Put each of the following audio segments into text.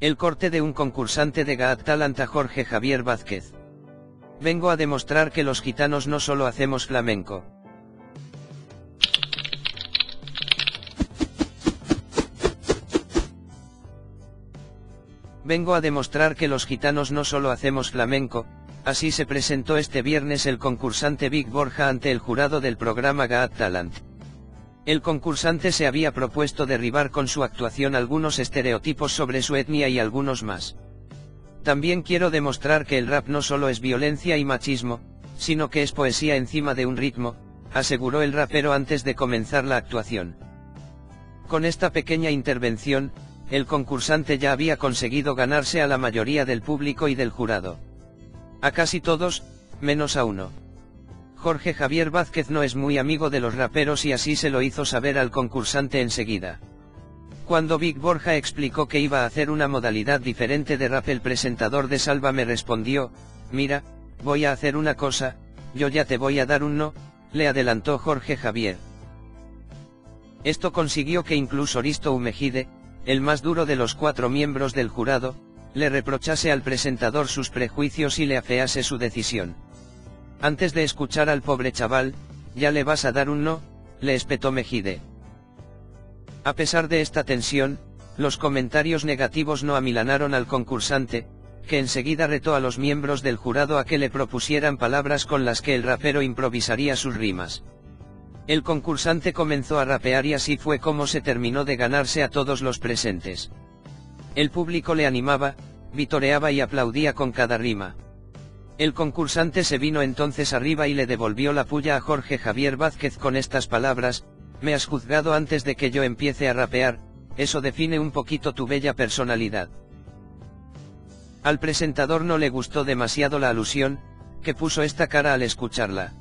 El corte de un concursante de Got Talent a Jorge Javier Vázquez. Vengo a demostrar que los gitanos no solo hacemos flamenco. Vengo a demostrar que los gitanos no solo hacemos flamenco. Así se presentó este viernes el concursante Big Borja ante el jurado del programa Got Talent. El concursante se había propuesto derribar con su actuación algunos estereotipos sobre su etnia y algunos más. También quiero demostrar que el rap no solo es violencia y machismo, sino que es poesía encima de un ritmo, aseguró el rapero antes de comenzar la actuación. Con esta pequeña intervención, el concursante ya había conseguido ganarse a la mayoría del público y del jurado. A casi todos, menos a uno. Jorge Javier Vázquez no es muy amigo de los raperos y así se lo hizo saber al concursante enseguida. Cuando Big Borja explicó que iba a hacer una modalidad diferente de rap, el presentador de Sálvame respondió: "Mira, voy a hacer una cosa, yo ya te voy a dar un no", le adelantó Jorge Javier. Esto consiguió que incluso Risto Mejide, el más duro de los cuatro miembros del jurado, le reprochase al presentador sus prejuicios y le afease su decisión. "Antes de escuchar al pobre chaval, ya le vas a dar un no", le espetó Mejide. A pesar de esta tensión, los comentarios negativos no amilanaron al concursante, que enseguida retó a los miembros del jurado a que le propusieran palabras con las que el rapero improvisaría sus rimas. El concursante comenzó a rapear y así fue como se terminó de ganarse a todos los presentes. El público le animaba, vitoreaba y aplaudía con cada rima. El concursante se vino entonces arriba y le devolvió la puya a Jorge Javier Vázquez con estas palabras: "Me has juzgado antes de que yo empiece a rapear, eso define un poquito tu bella personalidad". Al presentador no le gustó demasiado la alusión, que puso esta cara al escucharla.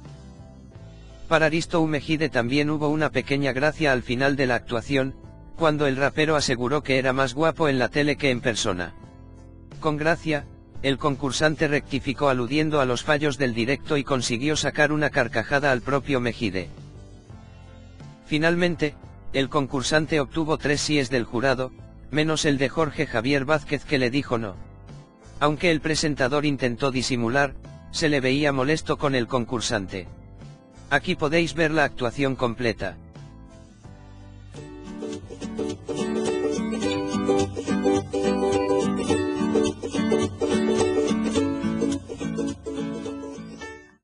Para Risto Mejide también hubo una pequeña gracia al final de la actuación, cuando el rapero aseguró que era más guapo en la tele que en persona. Con gracia, el concursante rectificó aludiendo a los fallos del directo y consiguió sacar una carcajada al propio Mejide. Finalmente, el concursante obtuvo 3 síes del jurado, menos el de Jorge Javier Vázquez, que le dijo no. Aunque el presentador intentó disimular, se le veía molesto con el concursante. Aquí podéis ver la actuación completa.